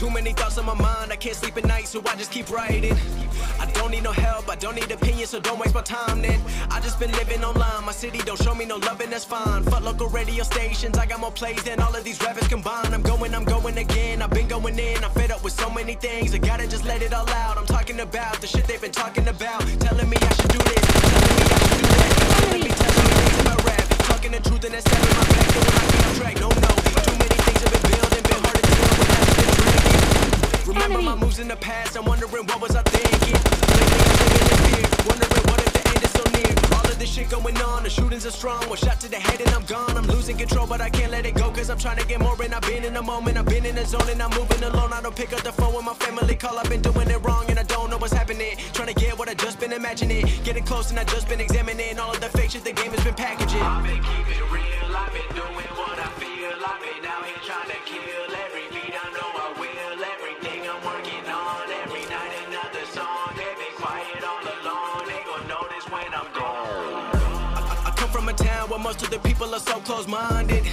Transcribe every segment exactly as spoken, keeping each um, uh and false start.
Too many thoughts on my mind, I can't sleep at night, so I just keep writing. I don't need no help, I don't need opinions, so don't waste my time then. I just been living online, my city don't show me no love and that's fine. Fuck local radio stations, I got more plays than all of these rappers combined. I'm going, I'm going again, I've been going in, I'm fed up with so many things. I gotta just let it all out, I'm talking about the shit they've been talking about. Telling me I should do this, telling me I should do that. Telling me, telling me things about rap, talking the truth and that's having my back. And when I get on track, no, no, too many things have been building, been harder to deal with, I've been breaking. Remember my moves in the past, I'm wondering what was I thinking. Going on, the shootings are strong, one shot to the head and I'm gone. I'm losing control but I can't let it go, cause I'm trying to get more and I've been in the moment. I've been in the zone and I'm moving alone. I don't pick up the phone when my family call, I've been doing it wrong and I don't know what's happening. Trying to get what I just been imagining, getting close and I just been examining all of the fake shit the game has been packaging. I've been keeping real, I've been doing what I feel, I've been out here trying to kill every beat, I know I will. Everything I'm working on, every night another song. They've been quiet all alone, they gon' notice when I'm gone. From a town where most of the people are so close-minded.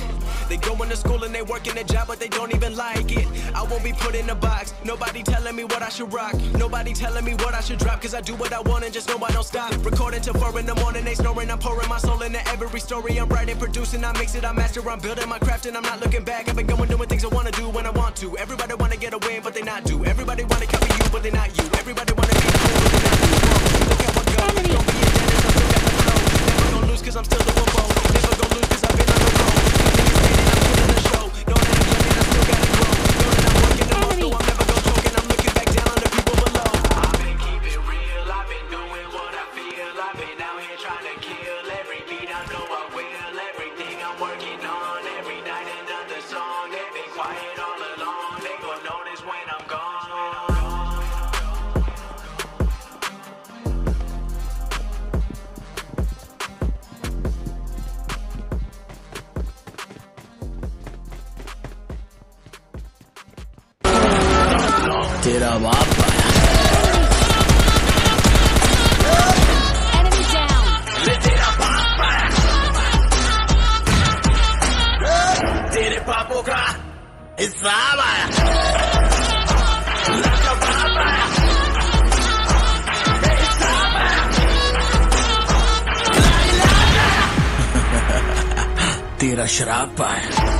They go into school and they work in a job but they don't even like it. I won't be put in a box, nobody telling me what I should rock, nobody telling me what I should drop, cause I do what I want and just know I don't stop. Recording till four in the morning, they snoring, I'm pouring my soul into every story. I'm writing, producing, I mix it, I master, I'm building my craft and I'm not looking back. I've been going doing things I wanna do when I want to. Everybody wanna get away but they not do. Everybody wanna copy you but they not you. Everybody wanna be cool but they not you. Look at what goes, don't be a dentist, I'm still got the flow. Never gonna lose cause I'm still doing both. Never gonna lose cause I've been on the road. Niggas hating, I'm killing the show. Know that I'm young and I still gotta grow. Know that I'm working the most, so I'm never gonna choke. And I'm looking back down on the people below. I've been keeping real, I've been doing what I feel. I've been out here trying to kill every beat, I know I will. Everything I'm working on, every night another song. They've been quiet all along, they gon' notice when I'm gone. तेरा बाप आया enemy down तेरा बाप आया तेरे पापों का हिसाब आया तेरा बाप आया तेरा हिसाब आया तेरा शराब आया